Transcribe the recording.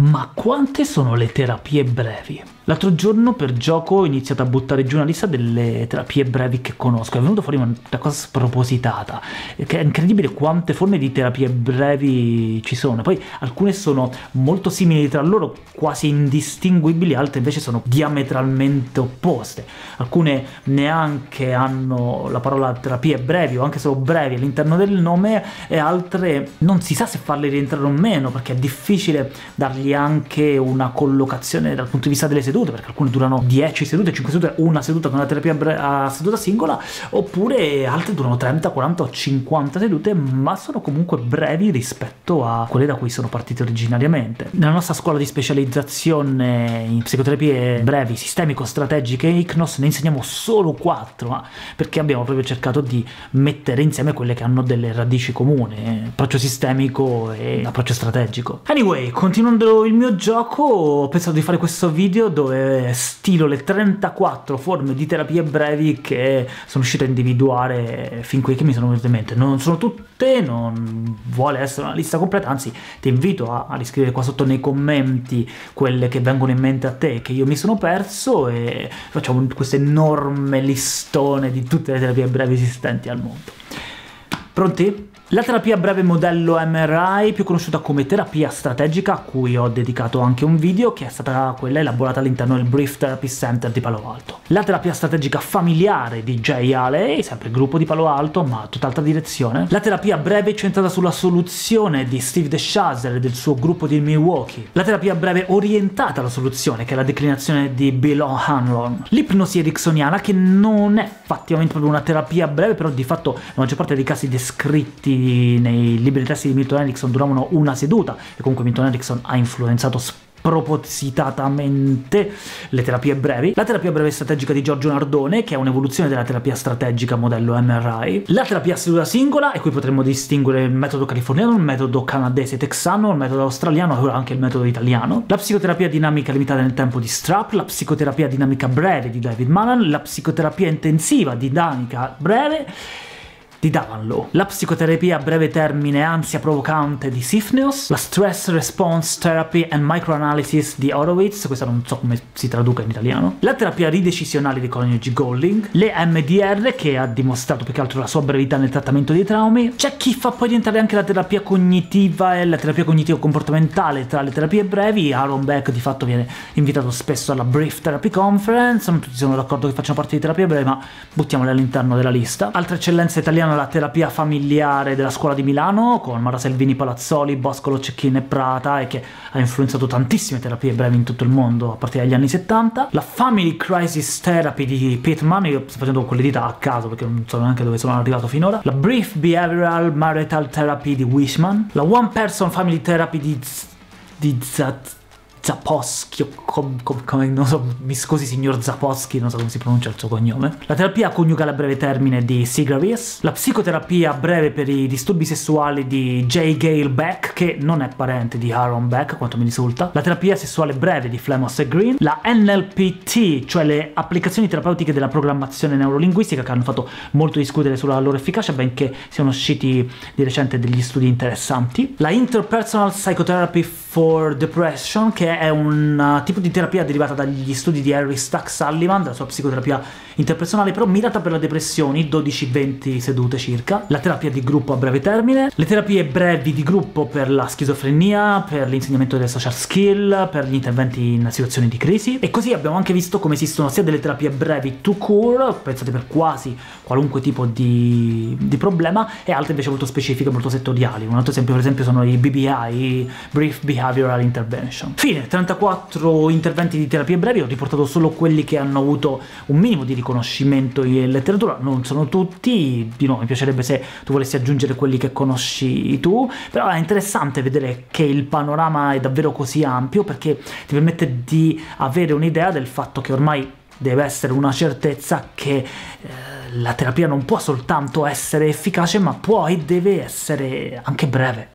Ma quante sono le terapie brevi? L'altro giorno per gioco ho iniziato a buttare giù una lista delle terapie brevi che conosco, è venuto fuori una cosa spropositata, che è incredibile quante forme di terapie brevi ci sono, poi alcune sono molto simili tra loro, quasi indistinguibili, altre invece sono diametralmente opposte, alcune neanche hanno la parola terapie brevi o anche solo brevi all'interno del nome e altre non si sa se farle rientrare o meno, perché è difficile dargli anche una collocazione dal punto di vista delle sedute, perché alcune durano 10 sedute, 5 sedute, una seduta con una terapia a seduta singola, oppure altre durano 30, 40 o 50 sedute, ma sono comunque brevi rispetto a quelle da cui sono partite originariamente. Nella nostra scuola di specializzazione in psicoterapie brevi, sistemico-strategiche e ICNOS ne insegniamo solo 4, perché abbiamo proprio cercato di mettere insieme quelle che hanno delle radici comuni, approccio sistemico e approccio strategico. Anyway, continuando il mio gioco, ho pensato di fare questo video dove stilo le 34 forme di terapie brevi che sono riuscito a individuare fin qui che mi sono venute in mente. Non sono tutte, non vuole essere una lista completa, anzi ti invito ad iscrivere qua sotto nei commenti quelle che vengono in mente a te che io mi sono perso, e facciamo questo enorme listone di tutte le terapie brevi esistenti al mondo. Pronti? La terapia breve modello MRI, più conosciuta come terapia strategica, a cui ho dedicato anche un video, che è stata quella elaborata all'interno del Brief Therapy Center di Palo Alto. La terapia strategica familiare di Jay Haley, sempre gruppo di Palo Alto, ma tutt'altra direzione. La terapia breve centrata sulla soluzione di Steve DeShazer e del suo gruppo di Milwaukee. La terapia breve orientata alla soluzione, che è la declinazione di Bill Hanlon. L'ipnosi ericksoniana, che non è effettivamente proprio una terapia breve, però di fatto la maggior parte dei casi descritti nei libri testi di Milton Erickson duravano una seduta, e comunque Milton Erickson ha influenzato spropositatamente le terapie brevi. La terapia breve strategica di Giorgio Nardone, che è un'evoluzione della terapia strategica modello MRI. La terapia a seduta singola, e qui potremmo distinguere il metodo californiano, il metodo canadese texano, il metodo australiano e anche il metodo italiano. La psicoterapia dinamica limitata nel tempo di Strupp, la psicoterapia dinamica breve di David Malan, la psicoterapia intensiva dinamica breve di Davanloo, la psicoterapia a breve termine ansia provocante di Sifneos, la stress response therapy and microanalysis di Horowitz, questa non so come si traduca in italiano, la terapia ridecisionale di Cognitive Goulding, le MDR, che ha dimostrato più che altro la sua brevità nel trattamento dei traumi. C'è chi fa poi rientrare anche la terapia cognitiva e la terapia cognitivo-comportamentale tra le terapie brevi. Aaron Beck di fatto viene invitato spesso alla Brief Therapy Conference, non tutti sono d'accordo che facciano parte di terapie brevi, ma buttiamole all'interno della lista. Altre eccellenze italiane: la terapia familiare della scuola di Milano con Mara Selvini Palazzoli, Boscolo, Cecchin e Prata, e che ha influenzato tantissime terapie brevi in tutto il mondo a partire dagli anni 70, la Family Crisis Therapy di Pittman, io sto facendo quelle dita a caso perché non so neanche dove sono arrivato finora, la Brief Behavioral Marital Therapy di Wishman, la One Person Family Therapy di Zaposchi, non so, mi scusi signor Zaposchi, non so come si pronuncia il suo cognome. La terapia coniugale a breve termine di Sigravius, la psicoterapia breve per i disturbi sessuali di J. Gale Beck, che non è parente di Aaron Beck, quanto mi risulta, la terapia sessuale breve di Flemoss e Green, la NLPT, cioè le applicazioni terapeutiche della programmazione neurolinguistica, che hanno fatto molto discutere sulla loro efficacia, benché siano usciti di recente degli studi interessanti, la Interpersonal Psychotherapy for Depression, che è un tipo di terapia derivata dagli studi di Harry Stack Sullivan, della sua psicoterapia interpersonale, però mirata per la depressione, 12-20 sedute circa, la terapia di gruppo a breve termine, le terapie brevi di gruppo per la schizofrenia, per l'insegnamento delle social skill, per gli interventi in situazioni di crisi, e così abbiamo anche visto come esistono sia delle terapie brevi to cure, pensate per quasi qualunque tipo di problema, e altre invece molto specifiche, molto settoriali. Un altro esempio per esempio sono i BBI, i Brief Behavioral Intervention. Fine. 34 interventi di terapie brevi, ho riportato solo quelli che hanno avuto un minimo di riconoscimento in letteratura, non sono tutti, di nuovo mi piacerebbe se tu volessi aggiungere quelli che conosci tu, però è interessante vedere che il panorama è davvero così ampio, perché ti permette di avere un'idea del fatto che ormai deve essere una certezza che la terapia non può soltanto essere efficace, ma può e deve essere anche breve.